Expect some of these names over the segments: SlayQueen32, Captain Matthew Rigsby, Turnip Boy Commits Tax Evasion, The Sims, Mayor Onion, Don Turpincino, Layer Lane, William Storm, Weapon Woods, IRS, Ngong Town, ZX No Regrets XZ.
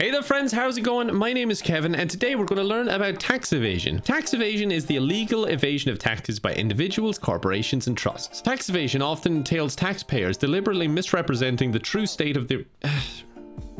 Hey there friends, how's it going? My name is Kevin and today we're going to learn about tax evasion. Tax evasion is the illegal evasion of taxes by individuals, corporations and trusts. Tax evasion often entails taxpayers deliberately misrepresenting the true state of the...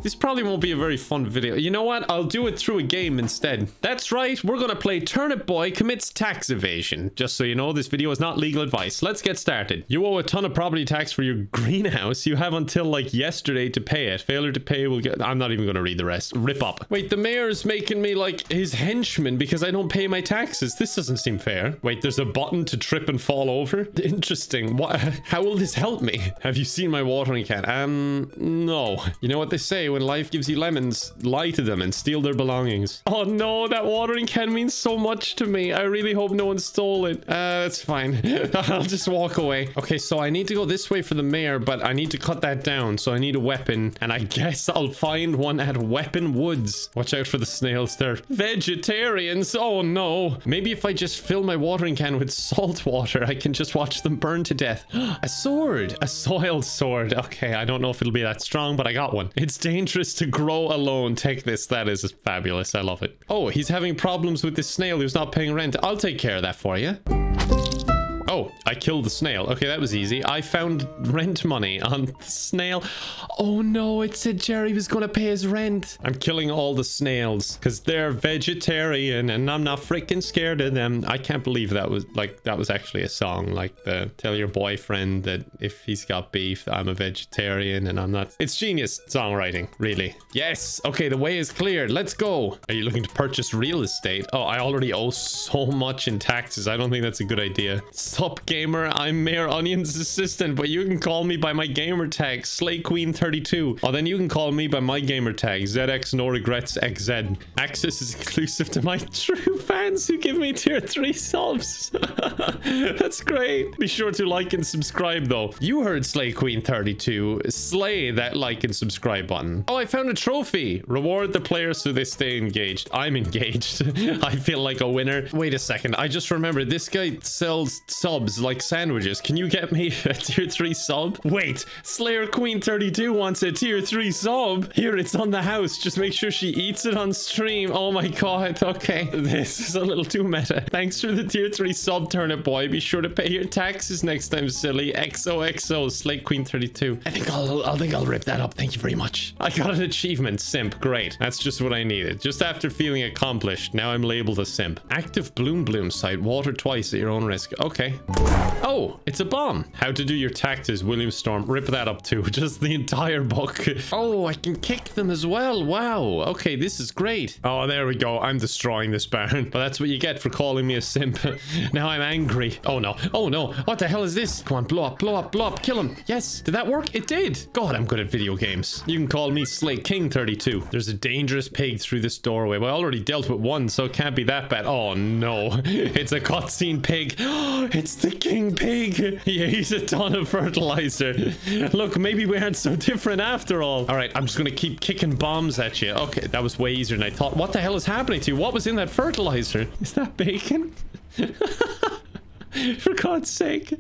This probably won't be a very fun video. You know what? I'll do it through a game instead. That's right, we're gonna play Turnip Boy Commits Tax Evasion. Just so you know, this video is not legal advice. Let's get started. You owe a ton of property tax for your greenhouse. You have until, like, yesterday to pay it. Failure to pay will get... I'm not even gonna read the rest. Rip up. Wait, the mayor's making me, like, his henchman because I don't pay my taxes. This doesn't seem fair. Wait, there's a button to trip and fall over? Interesting. What? How will this help me? Have you seen my watering can? No. You know what they say? When life gives you lemons, lie to them and steal their belongings. Oh no, that watering can means so much to me. I really hope no one stole it. That's fine. I'll just walk away. Okay, so I need to go this way for the mayor, but I need to cut that down. So I need a weapon, and I guess I'll find one at Weapon Woods. Watch out for the snails. They're vegetarians. Oh no. Maybe if I just fill my watering can with salt water, I can just watch them burn to death. A sword. A soiled sword. Okay, I don't know if it'll be that strong, but I got one. It's dangerous. Interest to grow alone. Take this. That is fabulous. I love it. Oh, he's having problems with this snail who's not paying rent. I'll take care of that for you. Oh, I killed the snail. Okay, that was easy. I found rent money on the snail. Oh no, it said Jerry was gonna pay his rent. I'm killing all the snails because they're vegetarian and I'm not freaking scared of them. I can't believe that was like, that was actually a song. Like the tell your boyfriend that if he's got beef, I'm a vegetarian and I'm not. It's genius songwriting, really. Yes. Okay, the way is cleared. Let's go. Are you looking to purchase real estate? Oh, I already owe so much in taxes. I don't think that's a good idea. Sup gamer, I'm Mayor Onion's assistant, but you can call me by my gamer tag, SlayQueen32. Oh, then you can call me by my gamer tag, ZX No Regrets XZ. Access is exclusive to my true fans who give me tier 3 subs. That's great. Be sure to like and subscribe though. You heard SlayQueen32. Slay that like and subscribe button. Oh, I found a trophy. Reward the players so they stay engaged. I'm engaged. I feel like a winner. Wait a second. I just remembered this guy sells subs like sandwiches. Can you get me a tier 3 sub? Wait, SlayQueen32 wants a tier 3 sub. Here, it's on the house. Just make sure she eats it on stream. Oh my god. Okay, this is a little too meta. Thanks for the tier 3 sub, Turnip Boy. Be sure to pay your taxes next time, silly. XOXO, SlayQueen32. I think I'll rip that up. Thank you very much. I got an achievement, simp. Great. That's just what I needed. Just after feeling accomplished, now I'm labeled a simp. Active Bloom Bloom site. Water twice at your own risk. Okay. Oh, it's a bomb. How to do your taxes, William Storm. Rip that up too. Just the entire book. Oh, I can kick them as well. Wow. Okay, this is great. Oh, there we go. I'm destroying this barn. But that's what you get for calling me a simp. Now I'm angry. Oh no. Oh no. What the hell is this? Come on, blow up, blow up, blow up. Kill him. Yes. Did that work? It did. God, I'm good at video games. You can call me SlayKing32. There's a dangerous pig through this doorway. Well, I already dealt with one, so it can't be that bad. Oh no. It's a cutscene pig. It's the king pig. He ate a ton of fertilizer. Look, maybe we aren't so different after all. All right, I'm just gonna keep kicking bombs at you. Okay, that was way easier than I thought. What the hell is happening to you? What was in that fertilizer? Is that bacon? For God's sake.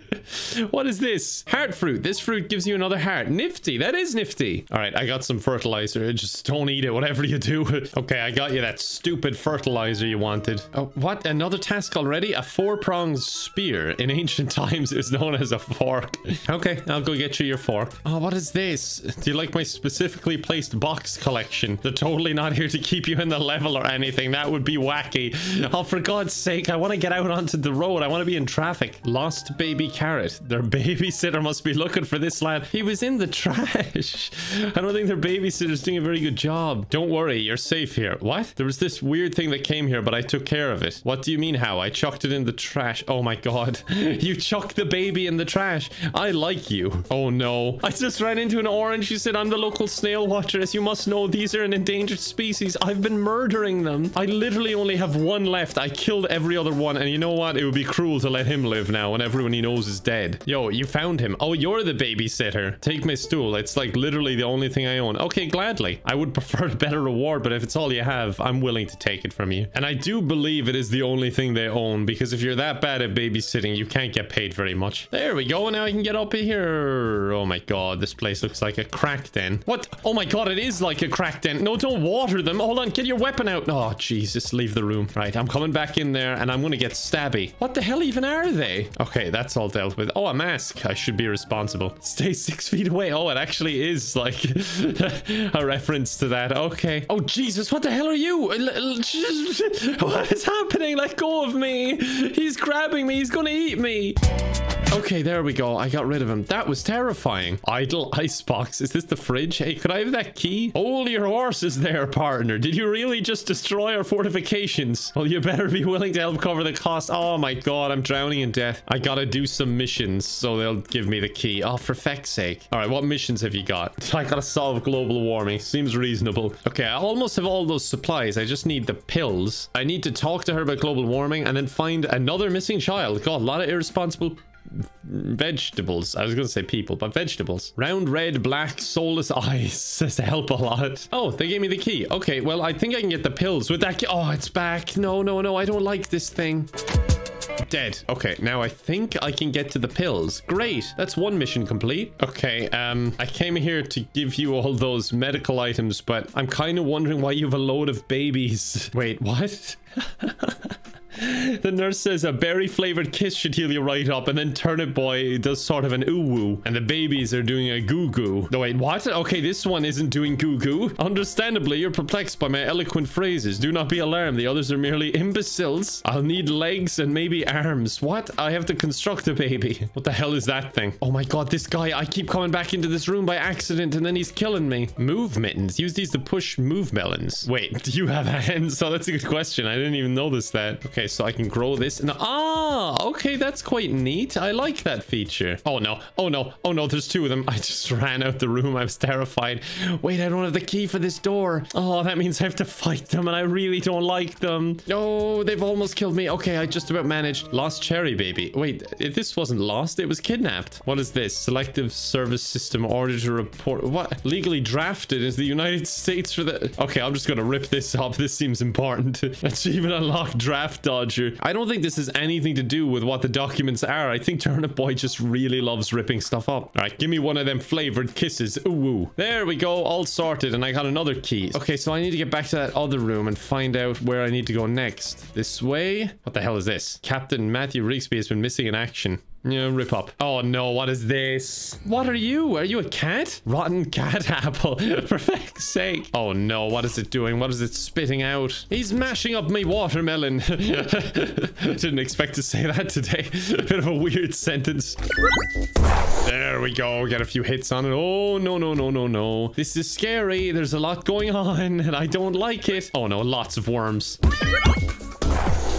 What is this? Heart fruit. This fruit gives you another heart. Nifty. That is nifty. All right, I got some fertilizer. Just don't eat it, whatever you do. Okay, I got you that stupid fertilizer you wanted. Oh, what? Another task already? A four-pronged spear. In ancient times, it was known as a fork. Okay, I'll go get you your fork. Oh, what is this? Do you like my specifically placed box collection? They're totally not here to keep you in the level or anything. That would be wacky. Oh, for God's sake, I want to get out onto the road. I want to be in traffic. Lost baby carrot. Their babysitter must be looking for this lad. He was in the trash. I don't think their babysitter's doing a very good job. Don't worry, you're safe here. What? There was this weird thing that came here, but I took care of it. What do you mean how? I chucked it in the trash. Oh my god. You chucked the baby in the trash. I like you. Oh no. I just ran into an orange. You said I'm the local snail watcher. As you must know, these are an endangered species. I've been murdering them. I literally only have one left. I killed every other one, and you know what? It would be cruel to let him him live now when everyone he knows is dead. Yo, you found him. Oh, you're the babysitter. Take my stool. It's like literally the only thing I own. Okay, gladly. I would prefer a better reward, but if it's all you have, I'm willing to take it from you. And I do believe it is the only thing they own, because if you're that bad at babysitting, you can't get paid very much. There we go. Now I can get up here. Oh my god, this place looks like a crack den. What? Oh my god, it is like a crack den. No, don't water them. Hold on, get your weapon out. Oh, Jesus, leave the room. Right, I'm coming back in there and I'm gonna get stabby. What the hell even are they? Okay, that's all dealt with. Oh, a mask. I should be responsible. Stay 6 feet away. Oh, it actually is like a reference to that. Okay. Oh, Jesus, what the hell are you? What is happening? Let go of me. He's grabbing me. He's gonna eat me. Okay, there we go. I got rid of him. That was terrifying. Idle icebox. Is this the fridge? Hey, could I have that key? Hold your horses there, partner. Did you really just destroy our fortifications? Well, you better be willing to help cover the cost. Oh my god, I'm drowning in death. I gotta do some missions, so they'll give me the key. Oh, for feck's sake. Alright, what missions have you got? I gotta solve global warming. Seems reasonable. Okay, I almost have all those supplies. I just need the pills. I need to talk to her about global warming and then find another missing child. God, a lot of irresponsible vegetables. I was gonna say people, but vegetables. Round, red, black, soulless eyes. That's help a lot. Oh, they gave me the key. Okay, well, I think I can get the pills with that key. Oh, it's back. No, no, no. I don't like this thing. Dead. Okay, now I think I can get to the pills. Great. That's one mission complete. Okay, I came here to give you all those medical items, but I'm kind of wondering why you have a load of babies. Wait, what? The nurse says a berry-flavored kiss should heal you right up, and then Turnip Boy does sort of an oo-woo, and the babies are doing a goo-goo. No, wait, what? Okay, this one isn't doing goo-goo. Understandably, you're perplexed by my eloquent phrases. Do not be alarmed. The others are merely imbeciles. I'll need legs and maybe arms. What? I have to construct a baby. What the hell is that thing? Oh my god, this guy. I keep coming back into this room by accident, and then he's killing me. Move mittens. Use these to push move melons. Wait, do you have hands? Oh, that's a good question. I didn't even notice that. Okay. So I can grow this. And ah, okay, that's quite neat. I like that feature. Oh no, oh no, oh no, there's two of them. I just ran out the room. I was terrified. Wait, I don't have the key for this door. Oh, that means I have to fight them, and I really don't like them. No, they've almost killed me. Okay, I just about managed. Lost cherry baby. Wait, this wasn't lost, it was kidnapped. What is this? Selective service system order to report. What? Legally drafted is the United States for the... Okay, I'm just gonna rip this up. This seems important. Achievement unlocked, draft done. I don't think this has anything to do with what the documents are. I think Turnip Boy just really loves ripping stuff up. All right, give me one of them flavored kisses. Ooh, woo. There we go. All sorted. And I got another key. Okay, so I need to get back to that other room and find out where I need to go next. This way. What the hell is this? Captain Matthew Rigsby has been missing in action. Yeah, rip up. Oh no, what is this? What are you? Are you a cat? Rotten cat apple. For feck's sake. Oh no, what is it doing? What is it spitting out? He's mashing up my watermelon. Didn't expect to say that today. Bit of a weird sentence. There we go. Get a few hits on it. Oh no, no, no, no, no. This is scary. There's a lot going on and I don't like it. Oh no, lots of worms.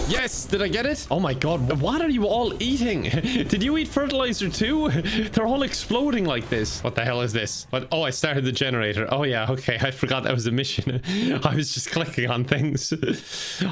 Yes, did I get it? Oh my god, what are you all eating? Did you eat fertilizer too? They're all exploding like this. What the hell is this? What? Oh, I started the generator. Oh yeah, okay, I forgot that was a mission. I was just clicking on things.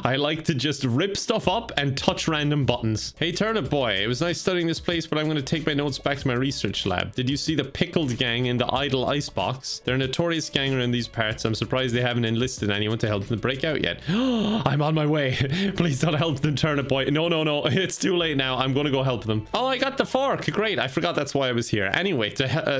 I like to just rip stuff up and touch random buttons. Hey, Turnip Boy, it was nice studying this place, but I'm going to take my notes back to my research lab. Did you see the pickled gang in the idle icebox? They're a notorious gang around these parts. I'm surprised they haven't enlisted anyone to help them break out yet. I'm on my way. Please don't help. Help them, Turnip Boy. No, no, no. It's too late now. I'm gonna go help them. Oh, I got the fork. Great. I forgot that's why I was here. Anyway,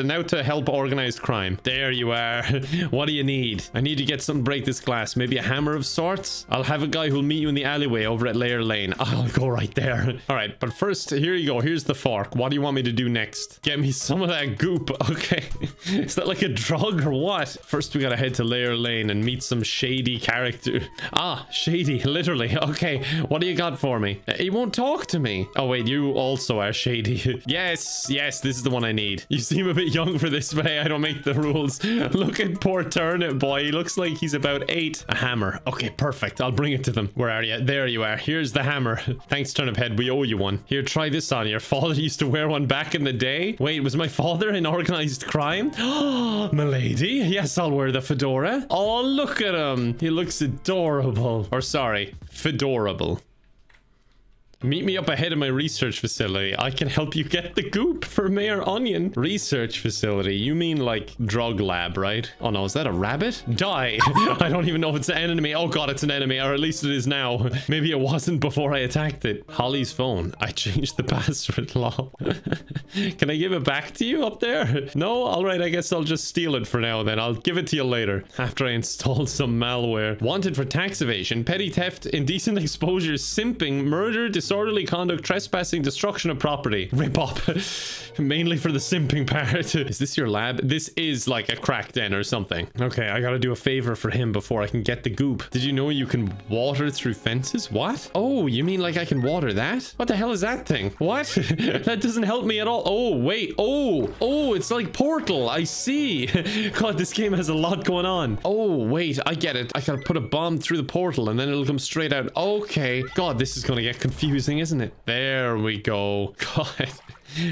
now to help organized crime. There you are. What do you need? I need to get something to break this glass. Maybe a hammer of sorts? I'll have a guy who'll meet you in the alleyway over at Layer Lane. I'll go right there. All right, but first, here you go. Here's the fork. What do you want me to do next? Get me some of that goop. Okay. Is that like a drug or what? First, we gotta head to Layer Lane and meet some shady character. Ah, shady. Literally. Okay. What do you got for me? He won't talk to me. Oh, wait, you also are shady. Yes, yes, this is the one I need. You seem a bit young for this, but hey, I don't make the rules. Look at poor Turnip Boy. He looks like he's about 8. A hammer. Okay, perfect. I'll bring it to them. Where are you? There you are. Here's the hammer. Thanks, Turnip Head. We owe you one. Here, try this on. Your father used to wear one back in the day. Wait, was my father in organized crime? Oh, milady. Yes, I'll wear the fedora. Oh, look at him. He looks adorable. Or sorry, fedorable. Meet me up ahead of my research facility. I can help you get the goop for Mayor Onion. Research facility. You mean like drug lab, right? Oh no, is that a rabbit? Die. I don't even know if it's an enemy. Oh god, it's an enemy, or at least it is now. Maybe it wasn't before I attacked it. Holly's phone. I changed the password, lol. Can I give it back to you up there? No? Alright, I guess I'll just steal it for now then. I'll give it to you later. After I installed some malware. Wanted for tax evasion, petty theft, indecent exposure, simping, murder, disorderly conduct, trespassing, destruction of property. Rip up. Mainly for the simping part. Is this your lab? This is like a crack den or something. Okay, I gotta do a favor for him before I can get the goop. Did you know you can water through fences? What? Oh, you mean like I can water that? What the hell is that thing? What? That doesn't help me at all. Oh, wait. Oh, it's like Portal. I see. God, this game has a lot going on. Oh, wait. I get it. I gotta put a bomb through the portal and then it'll come straight out. Okay. God, this is gonna get confusing, isn't it? There we go. God.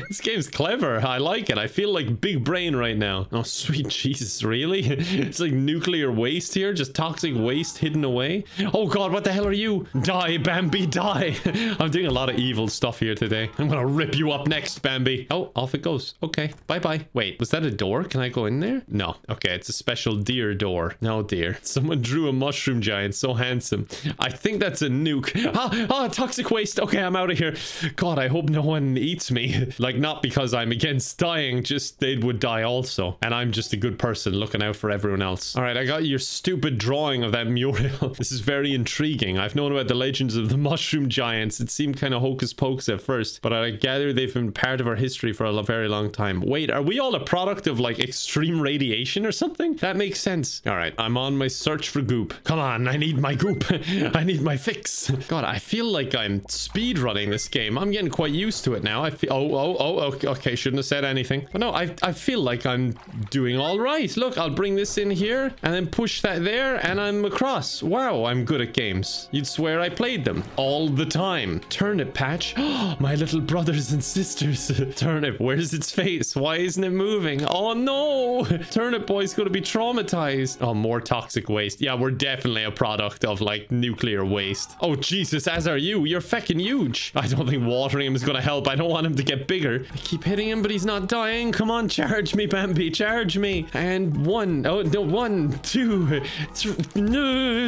This game's clever. I like it. I feel like big brain right now. Oh, sweet Jesus, really? It's like nuclear waste here. Just toxic waste hidden away. Oh, God, what the hell are you? Die, Bambi, die. I'm doing a lot of evil stuff here today. I'm gonna rip you up next, Bambi. Oh, off it goes. Okay, bye-bye. Wait, was that a door? Can I go in there? No. Okay, it's a special deer door. No, dear. Someone drew a mushroom giant. So handsome. I think that's a nuke. Ah, toxic waste. Okay, I'm out of here. God, I hope no one eats me. Like, not because I'm against dying, just they would die also. And I'm just a good person looking out for everyone else. All right, I got your stupid drawing of that mural. This is very intriguing. I've known about the legends of the mushroom giants. It seemed kind of hocus pocus at first, but I gather they've been part of our history for a very long time. Wait, are we all a product of, like, extreme radiation or something? That makes sense. All right, I'm on my search for goop. Come on, I need my goop. I need my fix. God, I feel like I'm speed running this game. I'm getting quite used to it now. I feel... Oh, okay, shouldn't have said anything. But no, I feel like I'm doing all right. Look, I'll bring this in here and then push that there and I'm across. Wow, I'm good at games. You'd swear I played them all the time. Turnip patch. Oh, my little brothers and sisters. Turnip, where's its face? Why isn't it moving? Oh, no. Turnip boy's going to be traumatized. Oh, more toxic waste. Yeah, we're definitely a product of, like, nuclear waste. Oh, Jesus, as are you. You're feckin' huge. I don't think watering him is going to help. I don't want him to get bigger. I keep hitting him, but he's not dying. Come on, charge me, Bambi, charge me. And one, oh no, 1, 2,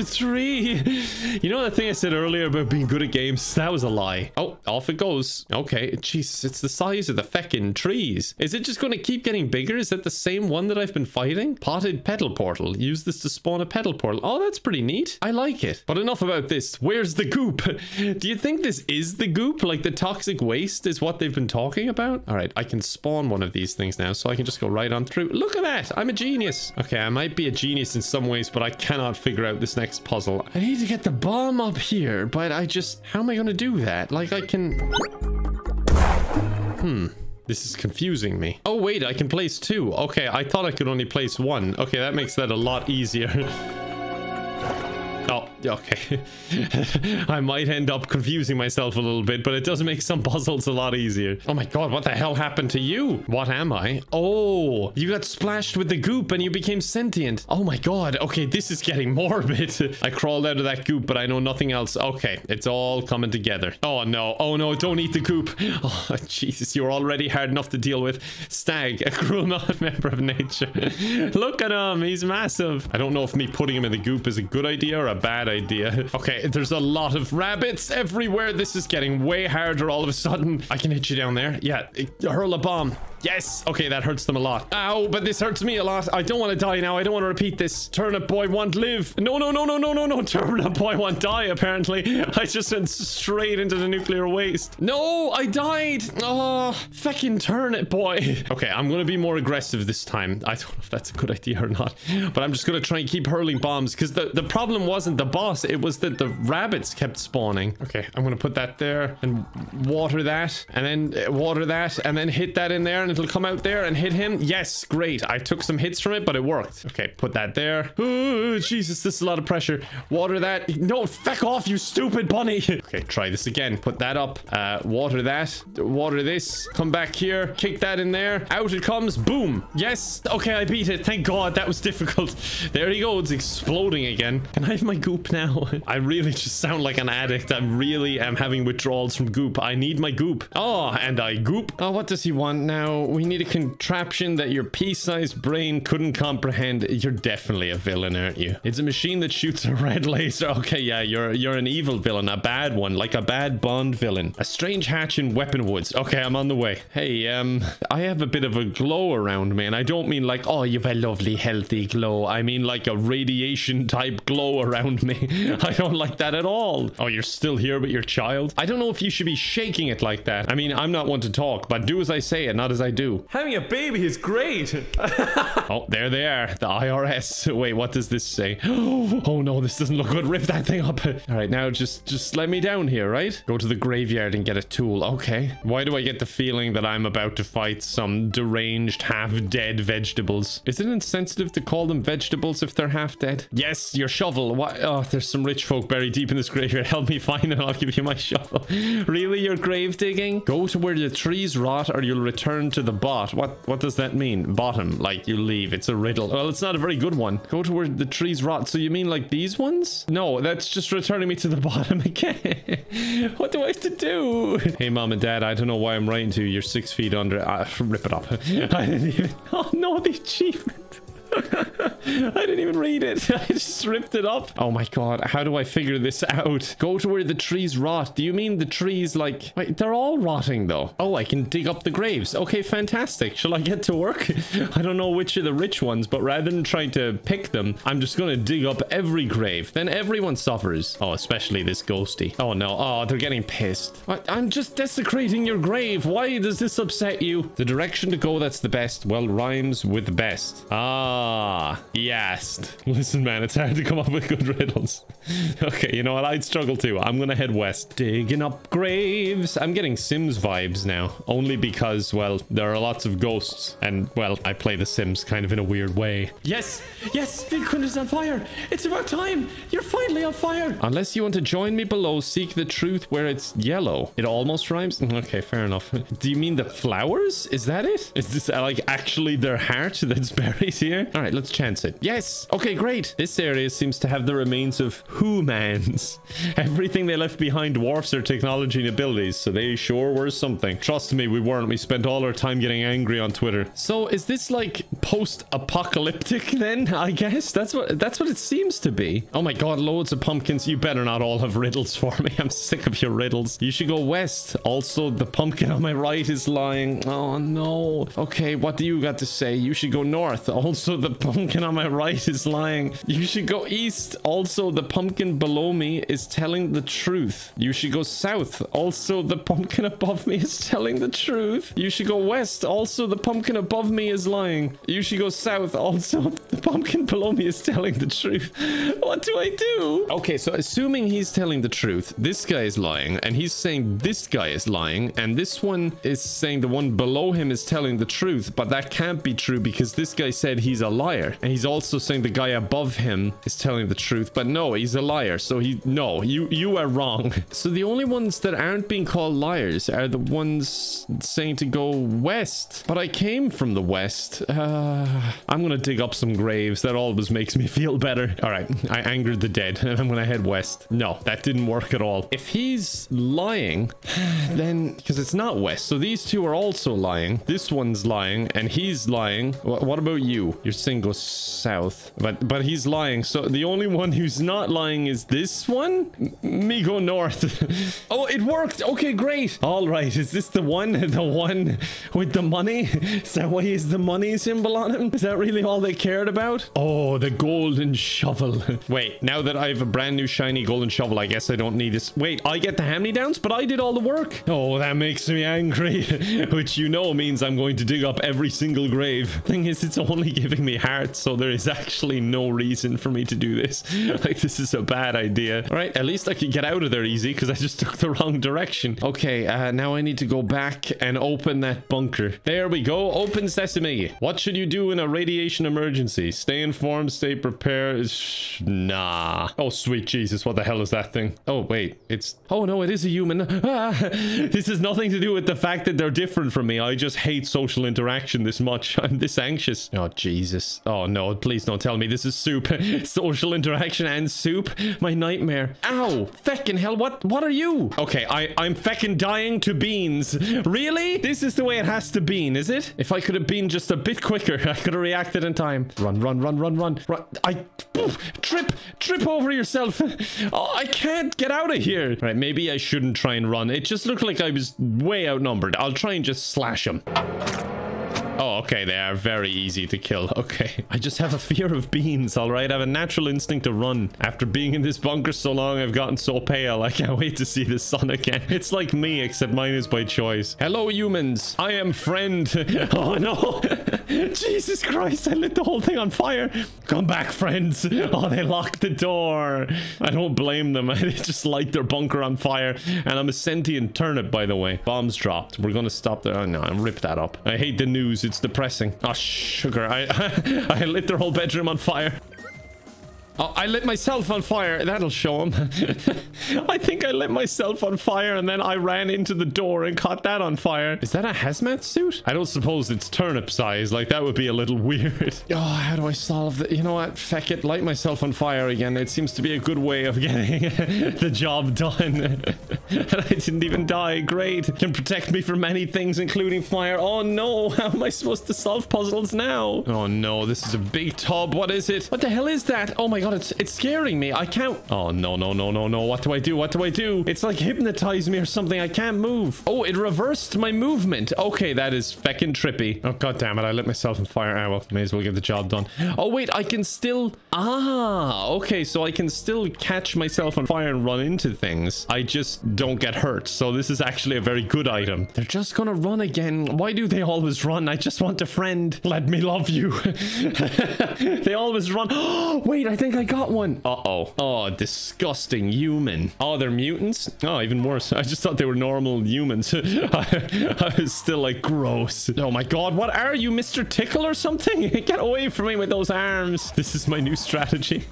3. You know that thing I said earlier about being good at games? That was a lie. Oh, off it goes. Okay, Jesus, it's the size of the feckin' trees. Is it just going to keep getting bigger? Is that the same one that I've been fighting? Potted petal portal. Use this to spawn a petal portal. Oh, that's pretty neat. I like it. But enough about this. Where's the goop? Do you think this is the goop? Like, the toxic waste is what they've been talking about? All right, I can spawn one of these things now, so I can just go right on through. Look at that. I'm a genius. Okay, I might be a genius in some ways, but I cannot figure out this next puzzle. I need to get the bomb up here, but I just... How am I going to do that? Like, I can... This is confusing me. Oh, wait, I can place two. Okay, I thought I could only place one. Okay, that makes that a lot easier. Oh, okay. I might end up confusing myself a little bit, but it does make some puzzles a lot easier. Oh my god, what the hell happened to you? What am I? Oh, you got splashed with the goop and you became sentient. Oh my god. Okay, this is getting morbid. I crawled out of that goop, but I know nothing else. Okay, it's all coming together. Oh no. Oh no, don't eat the goop. Oh, Jesus, you're already hard enough to deal with. Stag, a cruel member of nature. Look at him. He's massive. I don't know if me putting him in the goop is a good idea or a bad idea. Okay, there's a lot of rabbits everywhere. This is getting way harder all of a sudden. I can hit you down there. Yeah, hurl a bomb. Yes. Okay, that hurts them a lot. Ow, but this hurts me a lot. I don't want to die now. I don't want to repeat this. Turnip boy won't live. No. Turnip boy won't die, apparently. I just went straight into the nuclear waste. No, I died. Oh, feckin' turnip boy. Okay, I'm going to be more aggressive this time. I don't know if that's a good idea or not, but I'm just going to try and keep hurling bombs because the problem wasn't the boss. It was that the rabbits kept spawning. Okay, I'm going to put that there and water that and then hit that in there and it'll come out there and hit him. Yes, great. I took some hits from it, but it worked. Okay, put that there. Ooh, Jesus, this is a lot of pressure. Water that. No, feck off, you stupid bunny. Okay, try this again. Put that up. Water that. Water this. Come back here. Kick that in there. Out it comes. Boom. Yes. Okay, I beat it. Thank God. That was difficult. There you go. It's exploding again. Can I have my goop now? I really just sound like an addict. I really am having withdrawals from goop. I need my goop. Oh, and I goop. Oh, what does he want now? We need a contraption that your pea-sized brain couldn't comprehend. You're definitely a villain, aren't you? It's a machine that shoots a red laser. Okay, yeah, you're an evil villain. A bad one, like a bad Bond villain. A strange hatch in Weapon Woods. Okay, I'm on the way. Hey, I have a bit of a glow around me, and I don't mean like, oh, you've a lovely, healthy glow. I mean like a radiation-type glow around me. I don't like that at all. Oh, you're still here with your child? I don't know if you should be shaking it like that. I mean, I'm not one to talk, but do as I say and not as I do. Having a baby is great. Oh, there they are. The IRS. Wait, what does this say? Oh no, this doesn't look good. Rip that thing up. All right, now just let me down here, right? Go to the graveyard and get a tool. Okay. Why do I get the feeling that I'm about to fight some deranged, half-dead vegetables? Is it insensitive to call them vegetables if they're half-dead? Yes, your shovel. What? Oh, there's some rich folk buried deep in this graveyard. Help me find it. I'll give you my shovel. Really, you're grave digging? Go to where the trees rot or you'll return to the bot. What does that mean? Bottom, like you leave. It's a riddle. Well, it's not a very good one. Go to where the trees rot. So you mean like these ones? No, that's just returning me to the bottom again. What do I have to do? Hey, mom and dad, I don't know why I'm writing to you. You're 6 feet under. Rip it up. I didn't even... Oh, no, the achievement. I didn't even read it. I just ripped it up. Oh my God. How do I figure this out? Go to where the trees rot. Do you mean the trees like... Wait, they're all rotting though. Oh, I can dig up the graves. Okay, fantastic. Shall I get to work? I don't know which are the rich ones, but rather than trying to pick them, I'm just going to dig up every grave. Then everyone suffers. Oh, especially this ghosty. Oh no. Oh, they're getting pissed. I'm just desecrating your grave. Why does this upset you? The direction to go that's the best. Well, rhymes with best. Ah, yes. Listen, man, it's hard to come up with good riddles. Okay, you know what? I'd struggle too. I'm going to head west. Digging up graves. I'm getting Sims vibes now. Only because, well, there are lots of ghosts. And, well, I play The Sims kind of in a weird way. Yes, yes, Vidquin is on fire. It's about time. You're finally on fire. Unless you want to join me below, seek the truth where it's yellow. It almost rhymes. Okay, fair enough. Do you mean the flowers? Is that it? Is this, like, actually their heart that's buried here? All right, let's chance it. Yes. Okay, great. This area seems to have the remains of humans. Everything they left behind dwarfs their technology and abilities, so they sure were something. Trust me, we weren't. We spent all our time getting angry on Twitter. So is this like post-apocalyptic then? I guess that's what it seems to be. Oh my God, loads of pumpkins. You better not all have riddles for me. I'm sick of your riddles. You should go west. Also, the pumpkin on my right is lying. Oh no. Okay, what do you got to say? You should go north. Also, the pumpkin on my right is lying. You should go east. Also, the pumpkin below me is telling the truth. You should go south. Also, the pumpkin above me is telling the truth. You should go west. Also, the pumpkin above me is lying. You should go south. Also, the pumpkin below me is telling the truth. What do I do? Okay, so assuming he's telling the truth, this guy is lying, and he's saying this guy is lying, and this one is saying the one below him is telling the truth, but that can't be true because this guy said he's a liar, and he's also saying the guy above him is telling the truth, but no, he's a liar. So you are wrong. So the only ones that aren't being called liars are the ones saying to go west, but I came from the west. I'm gonna dig up some graves. That always makes me feel better. All right, I angered the dead, and I'm gonna head west. No, that didn't work at all. If he's lying, then because it's not west, so these two are also lying. This one's lying, and he's lying. What about you? You're saying go south, but he's lying. So the only one who's not lying is this one. Me go north. Oh, it worked. Okay, great. All right, is this the one with the money? Is that why is the money symbol on him? Is that really all they cared about? Oh, the golden shovel. Wait, now that I have a brand new shiny golden shovel, I guess I don't need this. Wait, I get the hand-me-downs, but I did all the work. Oh, that makes me angry. Which, you know, means I'm going to dig up every single grave. Thing is, it's only giving me hearts, so there is actually no reason for me to do this. Like, this is a bad idea. All right, at least I can get out of there easy because I just took the wrong direction. Okay, now I need to go back and open that bunker. There we go. Open sesame. What should you do in a radiation emergency? Stay informed, stay prepared. Nah. Oh, sweet Jesus. What the hell is that thing? Oh, wait. It's... Oh, no, it is a human. Ah, this has nothing to do with the fact that they're different from me. I just hate social interaction this much. I'm this anxious. Oh, Jesus. Oh, no. Please don't tell me this is soup. Social interaction and soup. My nightmare. Ow. Feckin' hell. What are you? Okay, I'm feckin' dying to beans. Really? This is the way it has to bean, is it? If I could have been just a bit quicker, I could have reacted in time. Run, run, run, run, run. Run. Trip over yourself. Oh, I can't get out of here. All right, maybe I shouldn't try and run. It just looked like I was way outnumbered. I'll try and just slash him. Oh, okay, they are very easy to kill. Okay, I just have a fear of beans, all right? I have a natural instinct to run. After being in this bunker so long, I've gotten so pale. I can't wait to see the sun again. It's like me, except mine is by choice. Hello, humans. I am friend. Oh, no. Jesus Christ, I lit the whole thing on fire. Come back, friends. Oh, they locked the door. I don't blame them. They just light their bunker on fire. And I'm a sentient turnip, by the way. Bombs dropped. We're going to stop there. Oh, no, I'm ripped that up. I hate the news. It's depressing. Oh, sugar. I lit their whole bedroom on fire. Oh, I lit myself on fire. That'll show him. I think I lit myself on fire and then I ran into the door and caught that on fire. Is that a hazmat suit? I don't suppose it's turnip size. Like, that would be a little weird. Oh, how do I solve that? You know what? Feck it. Light myself on fire again. It seems to be a good way of getting the job done. And I didn't even die. Great. It can protect me from many things, including fire. Oh, no. How am I supposed to solve puzzles now? Oh, no. This is a big tub. What is it? What the hell is that? Oh, my God, it's scaring me. I can't. Oh, no, no, no, no, no. What do I do? What do I do? It's like hypnotized me or something. I can't move. Oh, it reversed my movement. Okay, that is feckin' trippy. Oh, God damn it. I lit myself on fire. Ah, well, may as well get the job done. Oh, wait, I can still. Ah, okay. So I can still catch myself on fire and run into things. I just don't get hurt. So this is actually a very good item. They're just gonna run again. Why do they always run? I just want a friend. Let me love you. They always run. Oh, wait, I think I got one. Uh-oh. Oh, disgusting human. Oh, they're mutants? Oh, even worse. I just thought they were normal humans. I was still like, gross. Oh, my God. What are you, Mr. Tickle or something? Get away from me with those arms. This is my new strategy.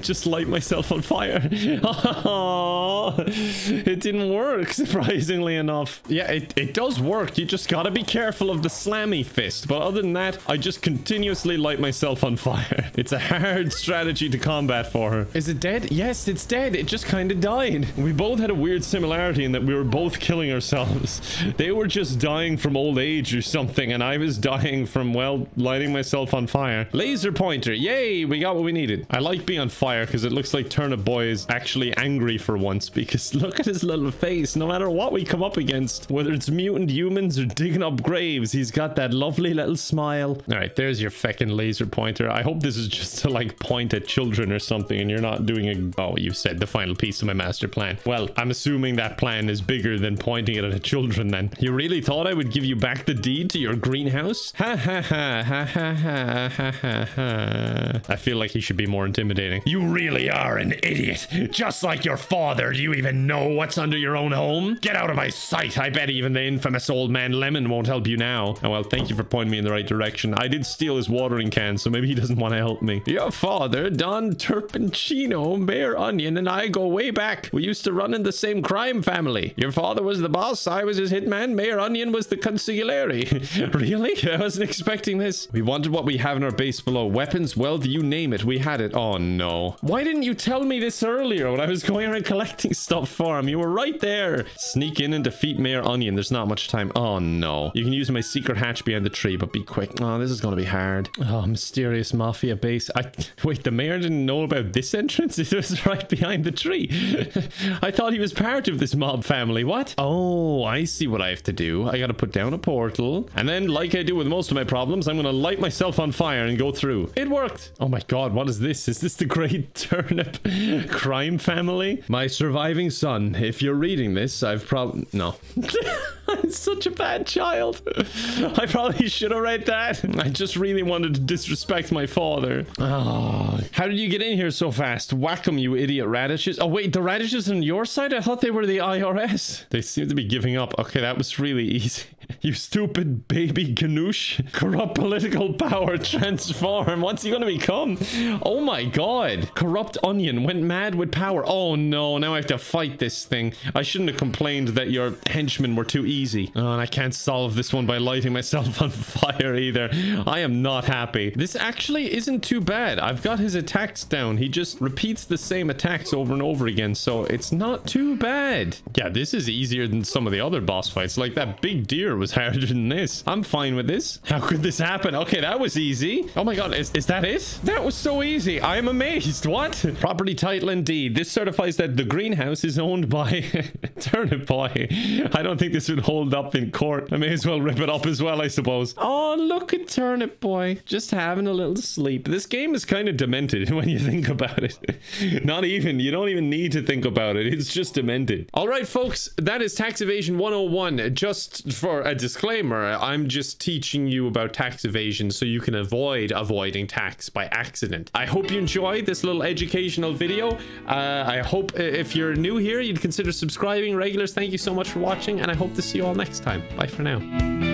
Just light myself on fire. Oh, it didn't work, surprisingly enough. Yeah, it does work. You just gotta be careful of the slammy fist. But other than that, I just continuously light myself on fire. It's a hard strategy to combat for her. Is it dead? Yes, it's dead. It just kind of died. We both had a weird similarity in that we were both killing ourselves. They were just dying from old age or something, and I was dying from, well, lighting myself on fire. Laser pointer. Yay, we got what we needed. I like being on fire because it looks like Turnip Boy is actually angry for once, because look at his little face. No matter what we come up against, whether it's mutant humans or digging up graves, he's got that lovely little smile. All right, there's your feckin' laser pointer. I hope this is just to, like, point at children or something, and you're not doing a... Oh, you said the final piece of my master plan. Well, I'm assuming that plan is bigger than pointing it at children then. You really thought I would give you back the deed to your greenhouse? Ha ha ha ha ha ha ha ha ha. I feel like he should be more intimidating. You really are an idiot. Just like your father, do you even know what's under your own home? Get out of my sight. I bet even the infamous old man Lemon won't help you now. Oh, well, thank you for pointing me in the right direction. I did steal his watering can, so maybe he doesn't want to help me. Your father, Don Turpincino, Mayor Onion, and I go way back. We used to run in the same crime family. Your father was the boss, I was his hitman, Mayor Onion was the consigliere. Really? I wasn't expecting this. We wanted what we have in our base below. Weapons, wealth, you name it. We had it. Oh, no. Why didn't you tell me this earlier when I was going around collecting stuff for him? You were right there. Sneak in and defeat Mayor Onion. There's not much time. Oh, no. You can use my secret hatch behind the tree, but be quick. Oh, this is gonna be hard. Oh, mysterious mafia base. Wait, the mayor didn't know about this entrance? It was right behind the tree. I thought he was part of this mob family. What? Oh, I see what I have to do. I gotta put down a portal. And then, like I do with most of my problems, I'm gonna light myself on fire and go through. It worked. Oh my God, what is this? Is this the Great Turnip Crime Family? My surviving son, if if you're reading this, I've probably... No. I'm such a bad child. I probably should have read that. I just really wanted to disrespect my father. Oh, how did you get in here so fast? Whack 'em, you idiot radishes. Oh, wait, the radishes on your side? I thought they were the IRS. They seem to be giving up. Okay, that was really easy. You stupid baby ganoush. Corrupt political power transform. What's he gonna become? Oh my god. Corrupt Onion went mad with power. Oh no, now I have to fight this thing. I shouldn't have complained that your henchmen were too easy. Oh, and I can't solve this one by lighting myself on fire either. I am not happy. This actually isn't too bad. I've got his attacks down. He just repeats the same attacks over and over again, so it's not too bad. Yeah, this is easier than some of the other boss fights. Like that big deer was harder than this. I'm fine with this. How could this happen? Okay, that was easy. Oh my god, is that it? That was so easy. I'm amazed. What? Property title indeed. This certifies that the greenhouse is owned by Turnip Boy. I don't think this would hold up in court. I may as well rip it up as well, I suppose. Oh, look at Turnip Boy. Just having a little sleep. This game is kind of demented when you think about it. Not even. You don't even need to think about it. It's just demented. All right, folks. That is Tax Evasion 101. Just for a disclaimer, I'm just teaching you about tax evasion so you can avoid avoiding tax by accident. I hope you enjoyed this little educational video. I hope if you're new here, you'd consider subscribing. Regulars, thank you so much for watching, and I hope to see you all next time. Bye for now.